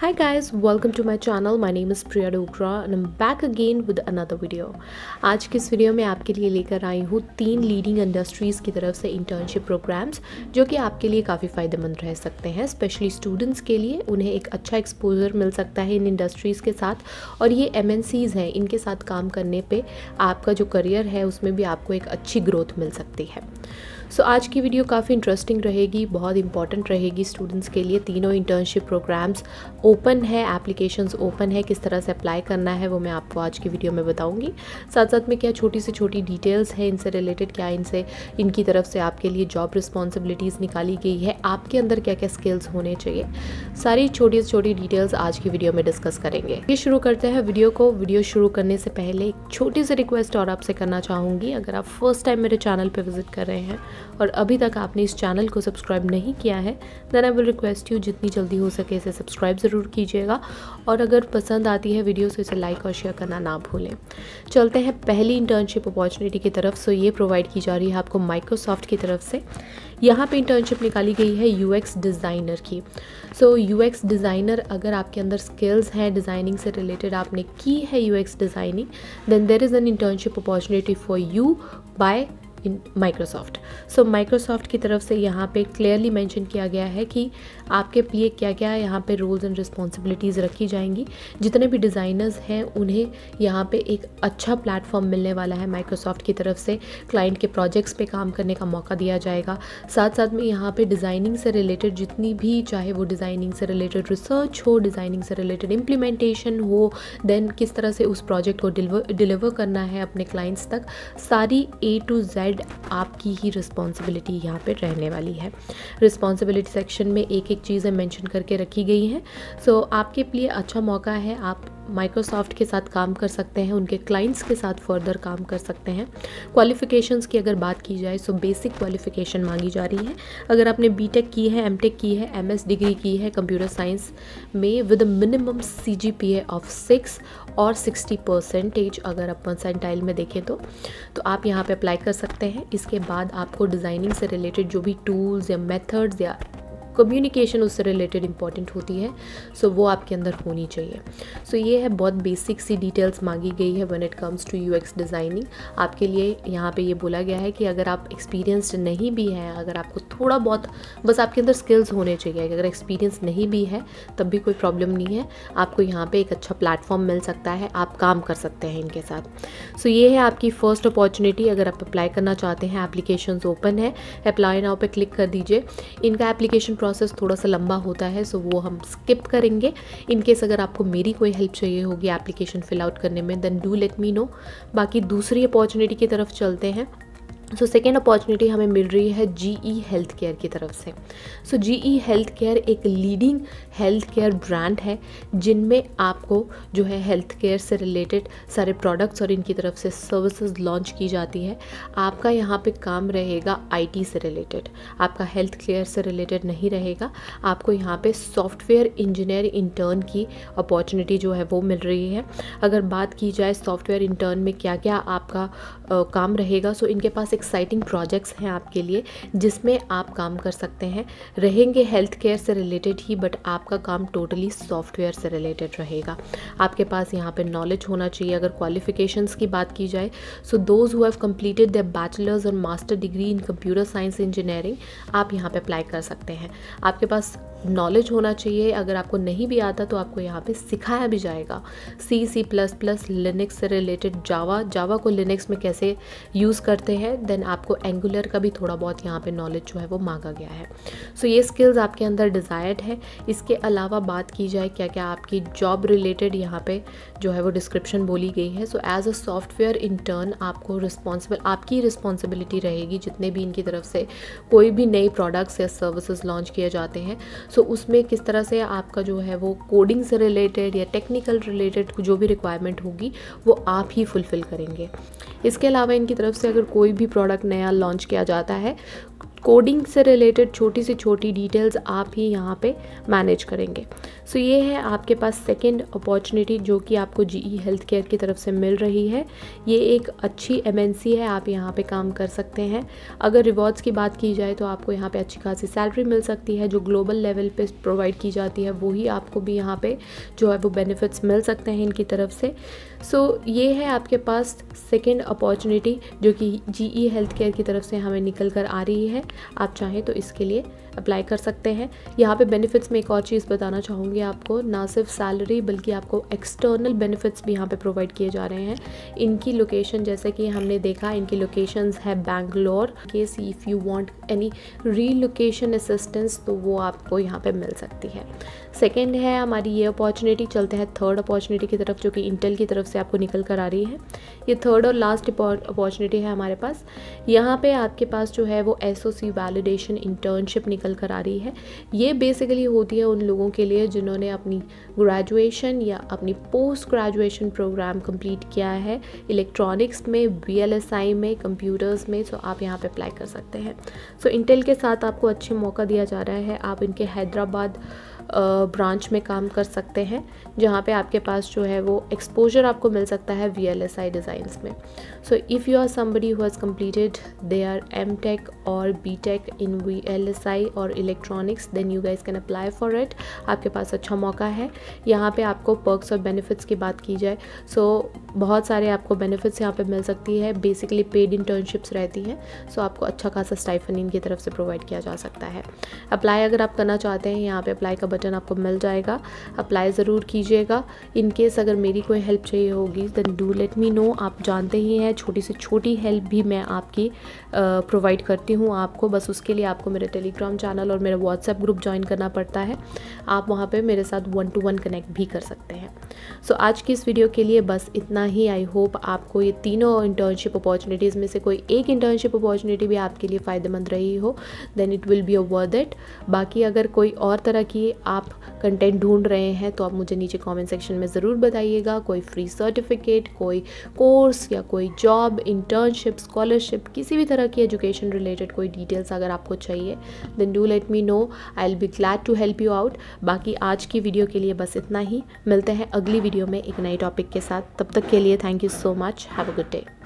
Hi guys, welcome to my channel. My name is Priya Dogra and I'm back again with another video. आज के इस video में आपके लिए लेकर आई हूँ 3 लीडिंग इंडस्ट्रीज़ की तरफ से इंटर्नशिप प्रोग्राम्स जो कि आपके लिए काफ़ी फ़ायदेमंद रह सकते हैं, स्पेशली स्टूडेंट्स के लिए। उन्हें एक अच्छा एक्सपोजर मिल सकता है इन इंडस्ट्रीज़ के साथ, और ये MNCs हैं, इनके साथ काम करने पर आपका जो करियर है उसमें भी आपको एक अच्छी ग्रोथ मिल सकती है। सो आज की वीडियो काफ़ी इंटरेस्टिंग रहेगी, बहुत इंपॉर्टेंट रहेगी स्टूडेंट्स के लिए। तीनों इंटर्नशिप प्रोग्राम्स ओपन है, एप्लीकेशंस ओपन है, किस तरह से अप्लाई करना है वो मैं आपको आज की वीडियो में बताऊंगी। साथ साथ में क्या छोटी से छोटी डिटेल्स है इनसे रिलेटेड, क्या इनसे इनकी तरफ से आपके लिए जॉब रिस्पॉन्सिबिलिटीज़ निकाली गई है, आपके अंदर क्या क्या स्किल्स होने चाहिए, सारी छोटी से छोटी डिटेल्स आज की वीडियो में डिस्कस करेंगे। ये शुरू करते हैं वीडियो को। वीडियो शुरू करने से पहले एक छोटी सी रिक्वेस्ट और आपसे करना चाहूँगी। अगर आप फर्स्ट टाइम मेरे चैनल पर विजिट कर रहे हैं और अभी तक आपने इस चैनल को सब्सक्राइब नहीं किया है, then I will request you जितनी जल्दी हो सके इसे सब्सक्राइब ज़रूर कीजिएगा, और अगर पसंद आती है वीडियो तो इसे लाइक और शेयर करना ना भूलें। चलते हैं पहली इंटर्नशिप अपॉर्चुनिटी की तरफ। सो ये प्रोवाइड की जा रही है आपको माइक्रोसॉफ्ट की तरफ से। यहाँ पे इंटर्नशिप निकाली गई है UX डिज़ाइनर की। सो UX डिज़ाइनर, अगर आपके अंदर स्किल्स हैं डिज़ाइनिंग से रिलेटेड, आपने की है UX designing, then there is an internship opportunity for you by Microsoft. So Microsoft की तरफ से यहाँ पे क्लियरली मेंशन किया गया है कि आपके लिए क्या क्या यहाँ पे रोल्स एंड रिस्पॉन्सिबिलिटीज़ रखी जाएंगी। जितने भी डिज़ाइनर्स हैं उन्हें यहाँ पे एक अच्छा प्लेटफॉर्म मिलने वाला है माइक्रोसॉफ्ट की तरफ से। क्लाइंट के प्रोजेक्ट्स पे काम करने का मौका दिया जाएगा। साथ साथ में यहाँ पे डिज़ाइनिंग से रिलेटेड जितनी भी, चाहे वो डिज़ाइनिंग से रिलेटेड रिसर्च हो, डिज़ाइनिंग से रिलेटेड इम्प्लीमेंटेशन हो, देन किस तरह से उस प्रोजेक्ट को डिलीवर करना है अपने क्लाइंट्स तक, सारी A to Z आपकी ही रिस्पॉन्सिबिलिटी यहाँ पे रहने वाली है। रिस्पॉन्सिबिलिटी सेक्शन में एक एक चीज़ें मेंशन करके रखी गई हैं। सो आपके लिए अच्छा मौका है, आप माइक्रोसॉफ्ट के साथ काम कर सकते हैं, उनके क्लाइंट्स के साथ फर्दर काम कर सकते हैं। क्वालिफ़िकेशंस की अगर बात की जाए, सो बेसिक क्वालिफ़िकेशन मांगी जा रही है। अगर आपने BTech की है, MTech की है, MS डिग्री की है कंप्यूटर साइंस में, विद मिनिमम CGPA ऑफ 6 और 60% अगर अपन परसेंटाइल में देखें तो आप यहाँ पर अप्लाई कर सकते हैं। इसके बाद आपको डिज़ाइनिंग से रिलेटेड जो भी टूल्स या मेथड्स या कम्युनिकेशन उससे रिलेटेड इंपॉर्टेंट होती है, सो वो आपके अंदर होनी चाहिए। सो ये है, बहुत बेसिक सी डिटेल्स मांगी गई है when it comes to UX designing. आपके लिए यहाँ पे ये बोला गया है कि अगर आप एक्सपीरियंसड नहीं भी हैं, अगर आपको थोड़ा बहुत बस आपके अंदर स्किल्स होने चाहिए, अगर एक्सपीरियंस नहीं भी है तब भी कोई प्रॉब्लम नहीं है, आपको यहाँ पर एक अच्छा प्लेटफॉर्म मिल सकता है, आप काम कर सकते हैं इनके साथ। सो ये है आपकी फर्स्ट अपॉर्चुनिटी। अगर आप अप्लाई करना चाहते हैं, एप्लीकेशंस ओपन है, अप्लाई नाउ पे क्लिक कर दीजिए। इनका एप्लीकेशन प्रोसेस थोड़ा सा लंबा होता है, सो वो हम स्किप करेंगे। इनकेस अगर आपको मेरी कोई हेल्प चाहिए होगी एप्लीकेशन फिल आउट करने में, then do let me know. बाकी दूसरी अपॉर्चुनिटी की तरफ चलते हैं। सो सेकेंड अपॉर्चुनिटी हमें मिल रही है GE हेल्थ केयर की तरफ से। सो GE हेल्थ केयर एक लीडिंग हेल्थ केयर ब्रांड है, जिनमें आपको जो है हेल्थ केयर से रिलेटेड सारे प्रोडक्ट्स और इनकी तरफ से सर्विसेज लॉन्च की जाती है। आपका यहाँ पे काम रहेगा IT से रिलेटेड, आपका हेल्थ केयर से रिलेटेड नहीं रहेगा। आपको यहाँ पे सॉफ्टवेयर इंजीनियर इंटर्न की अपॉर्चुनिटी जो है वो मिल रही है। अगर बात की जाए सॉफ्टवेयर इंटर्न में क्या क्या आपका काम रहेगा, सो इनके पास एक्साइटिंग प्रोजेक्ट्स हैं आपके लिए जिसमें आप काम कर सकते हैं। रहेंगे हेल्थ केयर से रिलेटेड ही, बट आपका काम टोटली सॉफ्टवेयर से रिलेटेड रहेगा। आपके पास यहाँ पे नॉलेज होना चाहिए। अगर क्वालिफिकेशंस की बात की जाए, so those who have completed their bachelors और master degree in computer science engineering, आप यहाँ पे अप्लाई कर सकते हैं। आपके पास नॉलेज होना चाहिए, अगर आपको नहीं भी आता तो आपको यहाँ पे सिखाया भी जाएगा। C++, लिनक्स से रिलेटेड, जावा को लिनक्स में कैसे यूज़ करते हैं, देन आपको एंगुलर का भी थोड़ा बहुत यहाँ पे नॉलेज जो है वो मांगा गया है। सो ये स्किल्स आपके अंदर डिज़ायर्ड है। इसके अलावा बात की जाए क्या क्या आपकी जॉब रिलेटेड यहाँ पे जो है वो डिस्क्रिप्शन बोली गई है। So as a software intern आपको आपकी रिस्पॉन्सिबिलिटी रहेगी जितने भी इनकी तरफ से कोई भी नई प्रोडक्ट्स या सर्विसेज लॉन्च किए जाते हैं। सो उसमें किस तरह से आपका जो है वो कोडिंग से रिलेटेड या टेक्निकल रिलेटेड जो भी रिक्वायरमेंट होगी वो आप ही फुलफ़िल करेंगे। इसके अलावा इनकी तरफ से अगर कोई भी प्रोडक्ट नया लॉन्च किया जाता है कोडिंग से रिलेटेड छोटी से छोटी डिटेल्स आप ही यहाँ पे मैनेज करेंगे। सो ये है आपके पास सेकंड अपॉर्चुनिटी जो कि आपको जीई हेल्थ केयर की तरफ से मिल रही है। ये एक अच्छी एमएनसी है, आप यहाँ पे काम कर सकते हैं। अगर रिवॉर्ड्स की बात की जाए तो आपको यहाँ पे अच्छी खासी सैलरी मिल सकती है जो ग्लोबल लेवल पे प्रोवाइड की जाती है, वही आपको भी यहाँ पे जो है वो बेनिफिट्स मिल सकते हैं इनकी तरफ से। सो ये है आपके पास सेकेंड अपॉर्चुनिटी जो कि जीई हेल्थ केयर की तरफ से हमें निकल कर आ रही है। आप चाहें तो इसके लिए अप्लाई कर सकते हैं। यहाँ पे बेनिफिट्स में एक और चीज़ बताना चाहूँगी आपको, ना सिर्फ सैलरी बल्कि आपको एक्सटर्नल बेनिफिट्स भी यहाँ पे प्रोवाइड किए जा रहे हैं। इनकी लोकेशन जैसे कि हमने देखा, इनकी लोकेशंस है Bangalore case if you want any relocation assistance तो वो आपको यहाँ पे मिल सकती है। सेकेंड है हमारी ये अपॉर्चुनिटी। चलते हैं थर्ड अपॉर्चुनिटी की तरफ जो कि इंटेल की तरफ से आपको निकल कर आ रही है। ये थर्ड और लास्ट अपॉर्चुनिटी है हमारे पास। यहाँ पे आपके पास जो है वो एसओसी वैलिडेशन इंटर्नशिप निकल कर आ रही है। ये बेसिकली होती है उन लोगों के लिए जिन्होंने अपनी ग्रेजुएशन या अपनी पोस्ट ग्रेजुएशन प्रोग्राम कंप्लीट किया है इलेक्ट्रॉनिक्स में, वीएलएसआई में, कंप्यूटर्स में। सो आप यहाँ पे अप्लाई कर सकते हैं। सो इंटेल के साथ आपको अच्छे मौका दिया जा रहा है। आप इनके हैदराबाद ब्रांच में काम कर सकते हैं जहाँ पे आपके पास जो है वो एक्सपोजर आपको मिल सकता है VLSI डिज़ाइंस में। So if you are somebody who has completed their M.Tech और B.Tech इन VLSI और electronics then you guys can apply for it. आपके पास अच्छा मौका है। यहाँ पे आपको पर्क्स और बेनिफिट्स की बात की जाए सो बहुत सारे आपको बेनिफिट्स यहाँ पे मिल सकती है। बेसिकली पेड इंटर्नशिप्स रहती हैं सो आपको अच्छा खासा स्टाइफन इनकी तरफ से प्रोवाइड किया जा सकता है। अप्लाई अगर आप करना चाहते हैं यहाँ पे अप्लाई का बटन आपको मिल जाएगा, अप्लाई ज़रूर कीजिएगा। इन केस अगर मेरी कोई हेल्प चाहिए होगी then do let me know. आप जानते ही हैं छोटी से छोटी हेल्प भी मैं आपकी प्रोवाइड करती हूँ आपको। बस उसके लिए आपको मेरे टेलीग्राम चैनल और मेरा व्हाट्सएप ग्रुप ज्वाइन करना पड़ता है। आप वहाँ पे मेरे साथ 1-to-1 कनेक्ट भी कर सकते हैं। सो आज की इस वीडियो के लिए बस इतना ही। आई होप आपको ये तीनों इंटर्नशिप अपॉर्चुनिटीज़ में से कोई एक इंटर्नशिप अपॉर्चुनिटी भी आपके लिए फ़ायदेमंद रही हो then it will be a worth it. बाकी अगर कोई और तरह की आप कंटेंट ढूंढ रहे हैं तो आप मुझे नीचे कमेंट सेक्शन में ज़रूर बताइएगा। कोई फ्री सर्टिफिकेट, कोई कोर्स या कोई जॉब, इंटर्नशिप, स्कॉलरशिप, किसी भी तरह की एजुकेशन रिलेटेड कोई डिटेल्स अगर आपको चाहिए then do let me know. I will be glad to help you out. बाकी आज की वीडियो के लिए बस इतना ही। मिलते हैं अगली वीडियो में एक नए टॉपिक के साथ। तब तक के लिए thank you so much. Have a good day.